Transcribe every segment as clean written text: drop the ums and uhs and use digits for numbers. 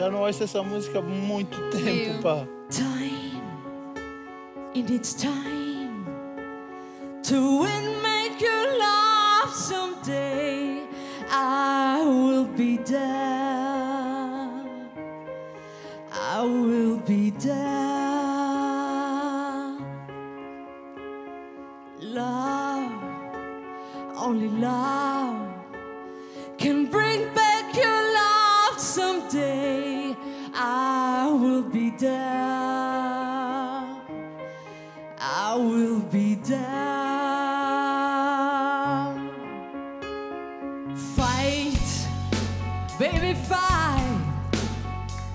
Já não ouço essa música há muito tempo, pá. Time, and it's time to make you laugh someday. I will be there. I will be there. Love, only love can bring back your love someday. I will be there. I will be there. Fight, baby, fight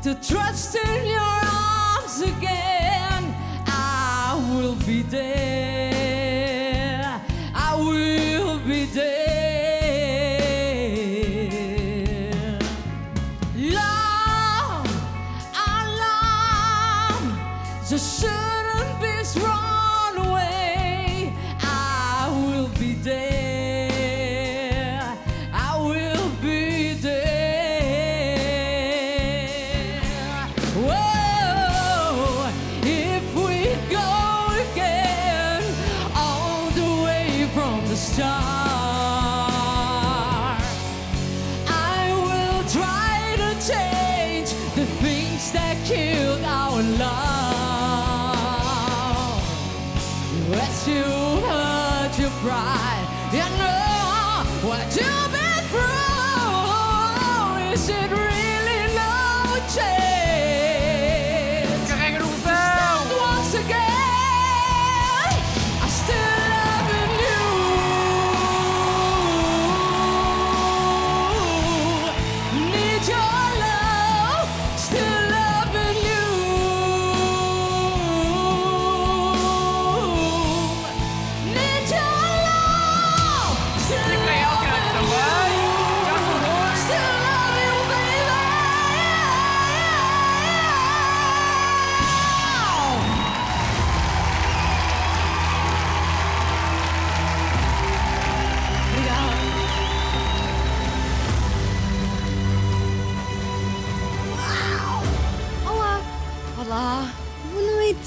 to trust in your arms again. I will be there. I will be there. You shouldn't be thrown away. I will be there. I will be there. Whoa, if we go again, all the way from the start, I will try to change the things that killed our love. You hurt your pride. You know what you've been through. Is it really no chance? Carrega no botão. Stand once again. I still love you. Need your love. Still loving you. Olá. Boa noite.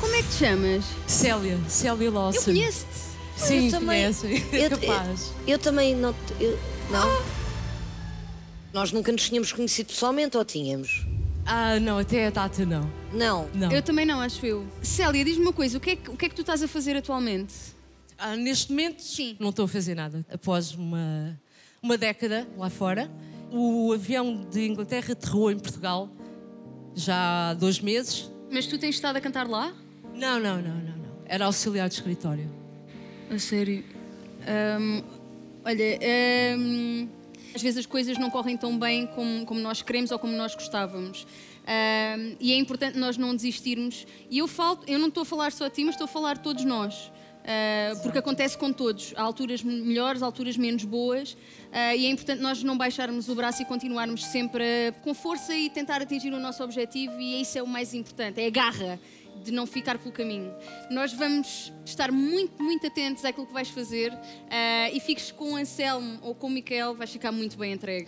Como é que te chamas? Célia. Célia Lawson. Eu conheço-te. Sim, conheço. Eu também não... Não? Ah. Nós nunca nos tínhamos conhecido pessoalmente, ou tínhamos? Ah, não. Até a data, não. Não? Não. Eu também não, acho eu. Célia, diz-me uma coisa. O que é que tu estás a fazer atualmente? Ah, neste momento, sim. Não estou a fazer nada. Após uma década lá fora, o avião de Inglaterra aterrou em Portugal. Já há 2 meses. Mas tu tens estado a cantar lá? Não. Era auxiliar de escritório. A sério? Olha, às vezes as coisas não correm tão bem como nós queremos ou como nós gostávamos. E é importante nós não desistirmos. E eu não estou a falar só a ti, mas estou a falar a todos nós. Porque acontece com todos. Há alturas melhores, alturas menos boas, e é importante nós não baixarmos o braço e continuarmos sempre com força e tentar atingir o nosso objetivo. E isso é o mais importante, é a garra de não ficar pelo caminho. Nós vamos estar muito, muito atentos àquilo que vais fazer, e fiques com o Anselmo ou com o Miquel, vais ficar muito bem entregue.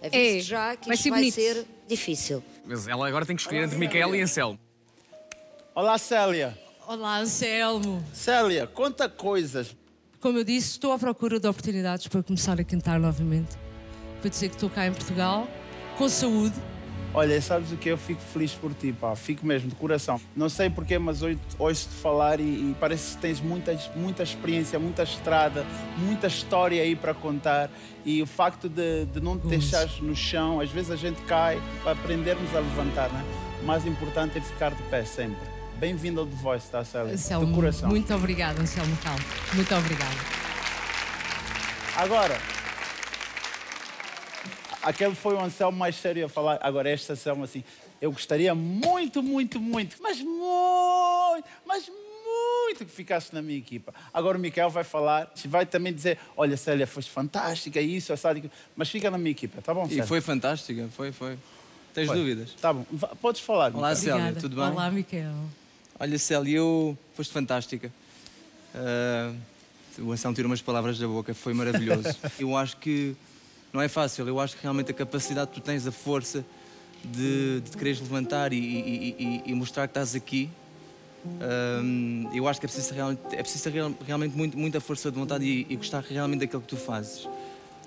É, já que isto vai ser difícil. Mas ela agora tem que escolher entre Miquel e Anselmo. Olá, Célia. Olá, Anselmo. Célia, conta coisas. Como eu disse, estou à procura de oportunidades para começar a cantar novamente. Para dizer que estou cá em Portugal, com saúde. Olha, sabes o que? Eu fico feliz por ti, pá. Fico mesmo, de coração. Não sei porquê, mas ouço-te falar e parece que tens muita experiência, muita estrada, muita história aí para contar. E o facto de não te deixares no chão, às vezes a gente cai para aprendermos a levantar, né? O mais importante é ficar de pé sempre. Bem-vindo ao The Voice, tá, Célia? Anselmo, do coração. Muito obrigada, Anselmo Ralph. Muito obrigada. Agora, aquele foi o Anselmo mais sério a falar. Agora, este Anselmo, assim, eu gostaria muito que ficasse na minha equipa. Agora o Miquel vai falar, vai também dizer, olha, Célia, foste fantástica, isso, assado, mas fica na minha equipa, tá bom, Célia? E foi fantástica, foi. Tens dúvidas? Tá bom. Podes falar, Miquel. Olá, Célia, tudo bem? Olá, Miquel. Olha, Célia, foste fantástica. O Anselmo tirou umas palavras da boca, foi maravilhoso. Eu acho que não é fácil, eu acho que realmente a capacidade que tu tens, a força, de quereres levantar e mostrar que estás aqui. Eu acho que é preciso realmente muita força de vontade e gostar realmente daquilo que tu fazes.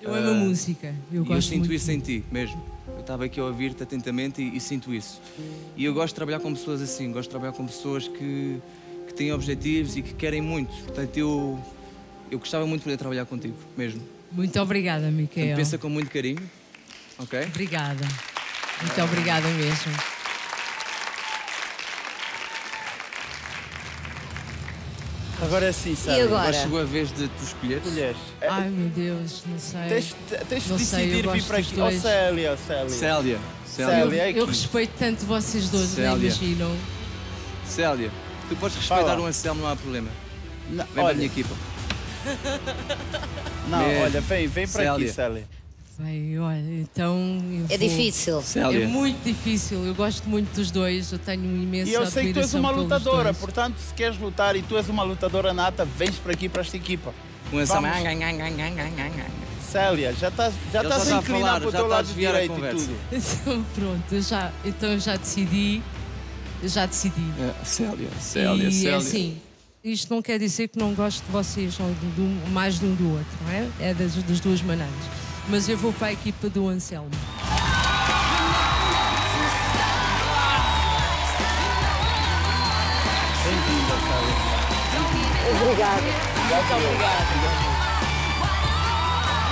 Eu amo a música, eu gosto. Eu sinto muito isso em ti, mesmo. Eu estava aqui a ouvir-te atentamente e sinto isso. E eu gosto de trabalhar com pessoas assim, gosto de trabalhar com pessoas que têm objetivos e que querem muito. Portanto, eu gostava muito de poder trabalhar contigo, mesmo. Muito obrigada, Miquel. Então, pensa com muito carinho, ok? Obrigada. Muito obrigada mesmo. Agora sim, sabe? Agora chegou a vez de tu escolheres. Ai, meu Deus, não sei. Tens de decidir vir para aqui. Oh, Célia, Célia. Eu respeito tanto vocês dois, nem imaginam. Célia, tu podes respeitar o Anselmo, não há problema. Não, vem para a minha equipa. Não, olha, vem para aqui, Célia. Bem, olha, então... É difícil. Célia. É muito difícil. Eu gosto muito dos dois. Eu tenho imensa admiração. E eu sei que tu és uma lutadora. Portanto, se queres lutar e tu és uma lutadora nata, vens para aqui, para esta equipa. Célia, já estás a inclinar para o teu lado direito e tudo. Então, pronto, eu já decidi. Eu já decidi. Célia. É assim, isto não quer dizer que não gosto de vocês, ou mais de um do outro, não é? É das duas maneiras. Mas eu vou para a equipa do Anselmo. Bem-vinda, Célia. Obrigada.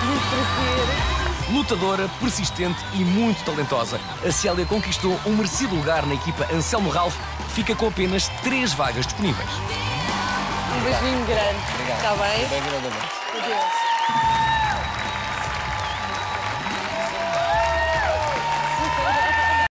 Muito obrigada. Lutadora, persistente e muito talentosa, a Célia conquistou um merecido lugar na equipa Anselmo Ralph, fica com apenas 3 vagas disponíveis. Um beijinho grande. Está bem? Bem grande. Adeus.